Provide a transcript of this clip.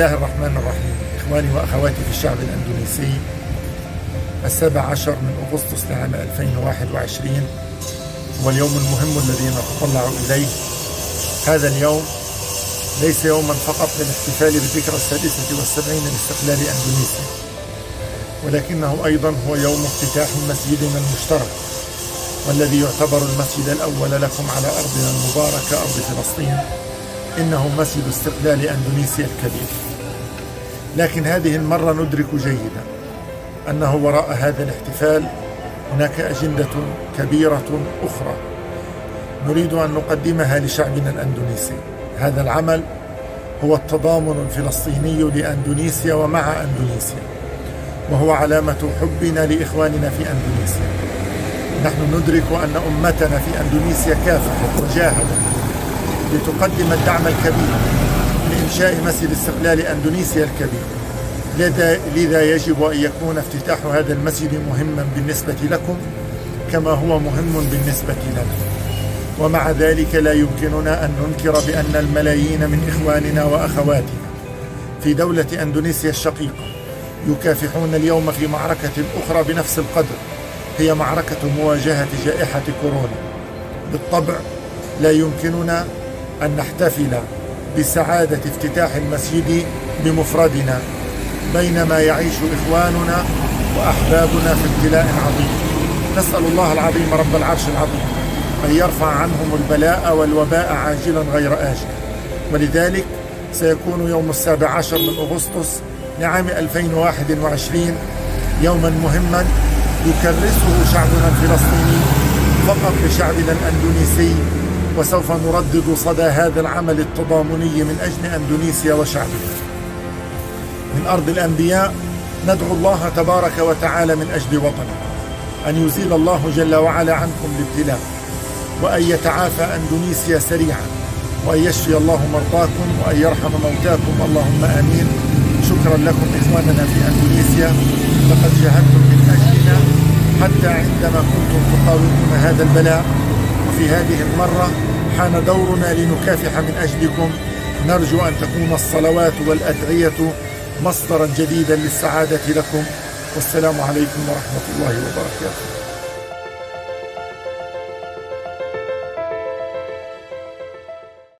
الله الرحمن الرحيم. إخواني وأخواتي في الشعب الأندونيسي، 17 أغسطس لعام 2021 هو اليوم المهم الذي نتطلع إليه. هذا اليوم ليس يوما فقط للاحتفال بالذكرى 76 لاستقلال أندونيسيا، ولكنه أيضا هو يوم افتتاح مسجدنا المشترك، والذي يعتبر المسجد الأول لكم على أرضنا المباركة أرض فلسطين. إنه مسجد استقلال أندونيسيا الكبير. لكن هذه المرة ندرك جيدا أنه وراء هذا الاحتفال هناك أجندة كبيرة أخرى نريد أن نقدمها لشعبنا الأندونيسي. هذا العمل هو التضامن الفلسطيني لأندونيسيا ومع أندونيسيا، وهو علامة حبنا لإخواننا في أندونيسيا. نحن ندرك أن أمتنا في أندونيسيا كافحت وجاهدت لتقدم الدعم الكبير لإنشاء مسجد استقلال أندونيسيا الكبير، لذا يجب أن يكون افتتاح هذا المسجد مهما بالنسبة لكم كما هو مهم بالنسبة لنا. ومع ذلك لا يمكننا أن ننكر بأن الملايين من إخواننا وأخواتنا في دولة أندونيسيا الشقيقة يكافحون اليوم في معركة أخرى بنفس القدر، هي معركة مواجهة جائحة كورونا. بالطبع لا يمكننا أن نحتفل بسعادة افتتاح المسجد بمفردنا بينما يعيش إخواننا وأحبابنا في ابتلاء عظيم. نسأل الله العظيم رب العرش العظيم أن يرفع عنهم البلاء والوباء عاجلا غير آجل. ولذلك سيكون يوم 17 أغسطس لعام 2021 يوما مهما يكرسه شعبنا الفلسطيني فقط لشعبنا الأندونيسي، وسوف نردد صدى هذا العمل التضامني من أجل أندونيسيا وشعبها. من أرض الأنبياء ندعو الله تبارك وتعالى من أجل وطننا أن يزيل الله جل وعلا عنكم الابتلاء، وأن يتعافى أندونيسيا سريعا، وأن يشفي الله مرضاكم، وأن يرحم موتاكم، اللهم آمين. شكرا لكم إخواننا في أندونيسيا، لقد جاهدتم من أجلنا حتى عندما كنتم تقاومون هذا البلاء، وفي هذه المرة حان دورنا لنكافح من أجلكم. نرجو أن تكون الصلوات والأدعية مصدرا جديدا للسعادة لكم، والسلام عليكم ورحمة الله وبركاته.